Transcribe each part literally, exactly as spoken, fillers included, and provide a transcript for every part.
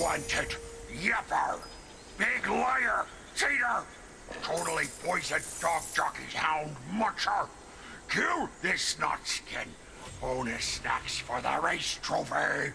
wanted. Yapper. Big liar. Cheater. Totally poisoned dog jockey's hound muncher. Kill this knotskin. Bonus snacks for the race trophy.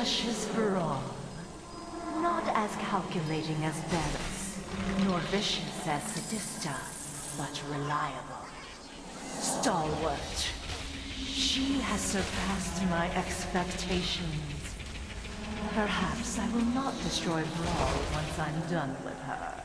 precious for all. Not as calculating as Belus, nor vicious as Sadista, but reliable. Stalwart. She has surpassed my expectations. Perhaps I will not destroy Brawl once I'm done with her.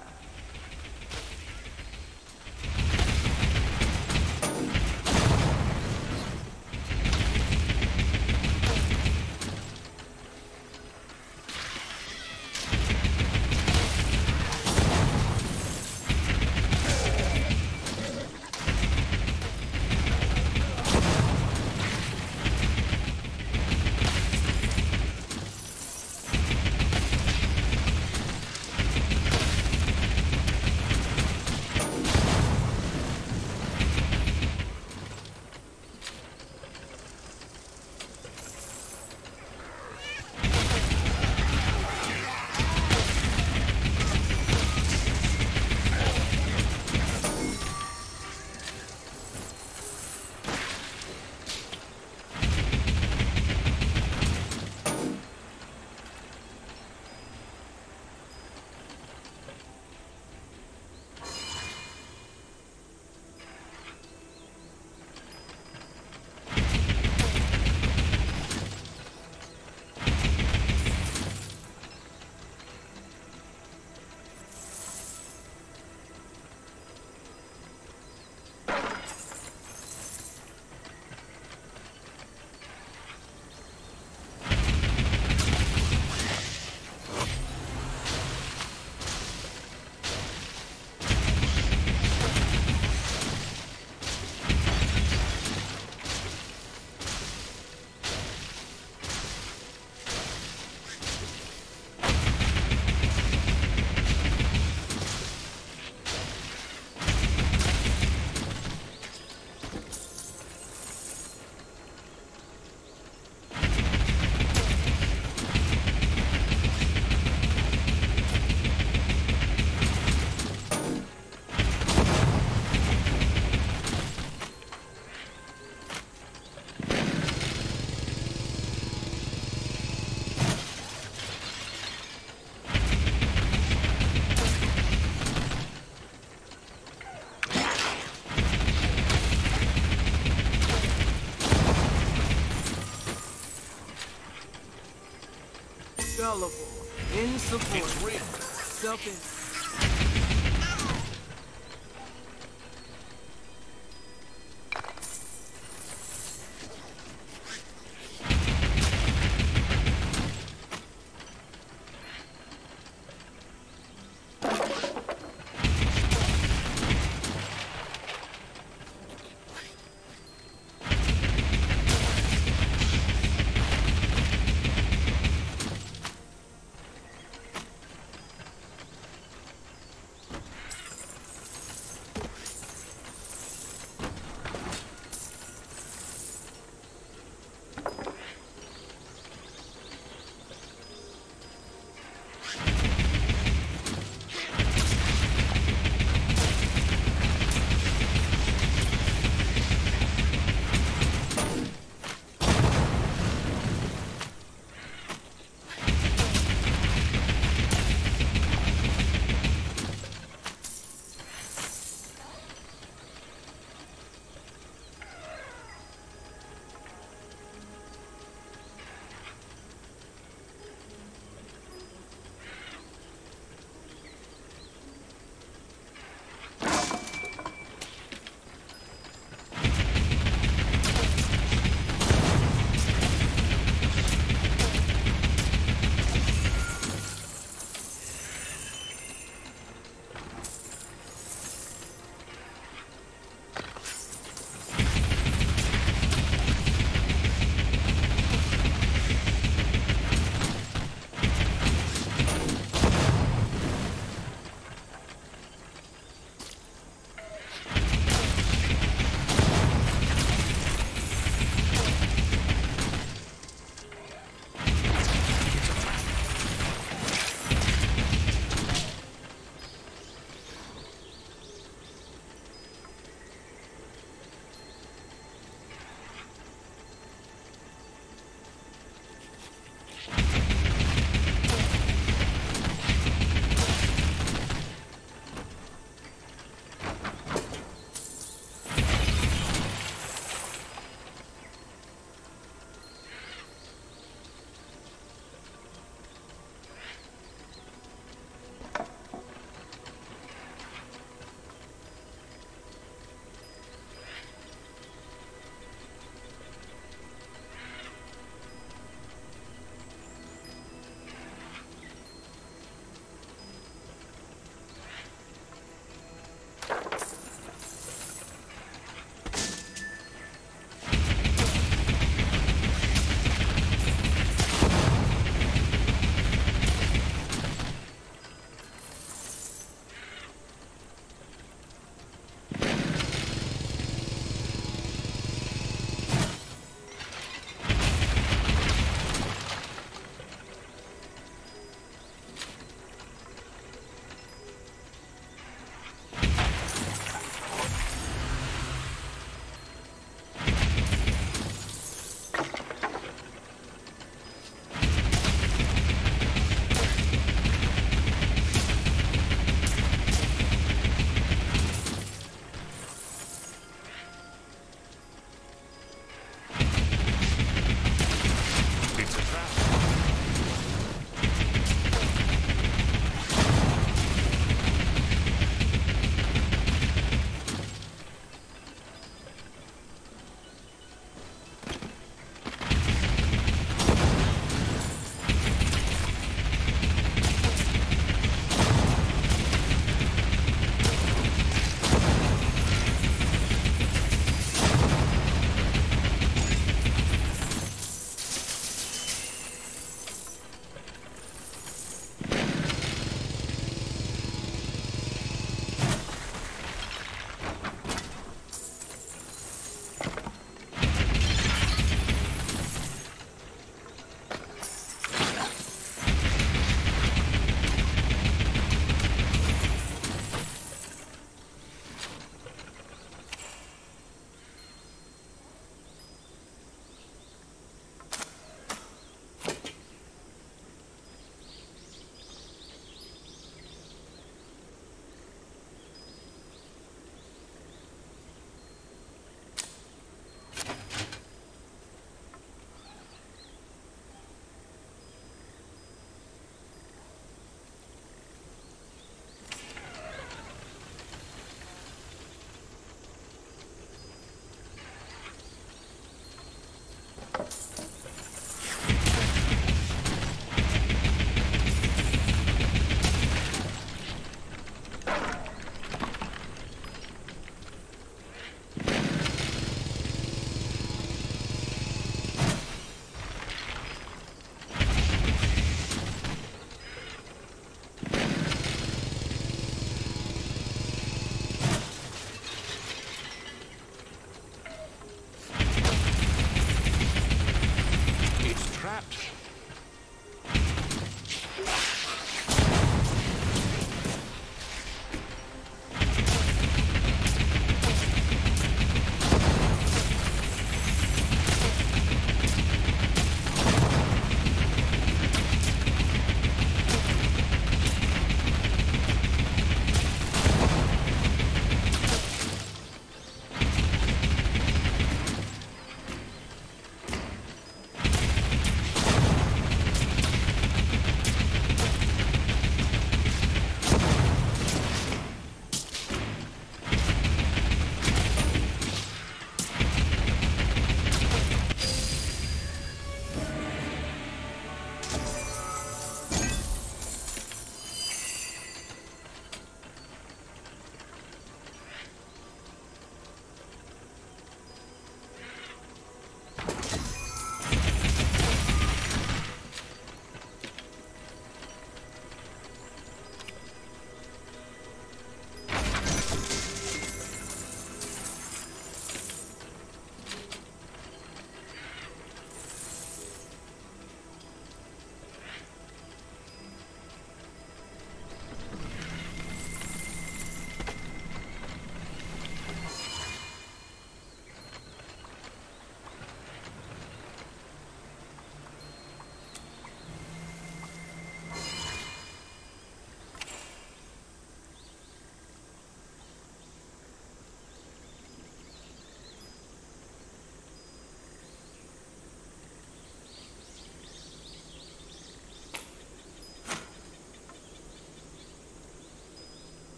Gullible, insubordinate, self-interest.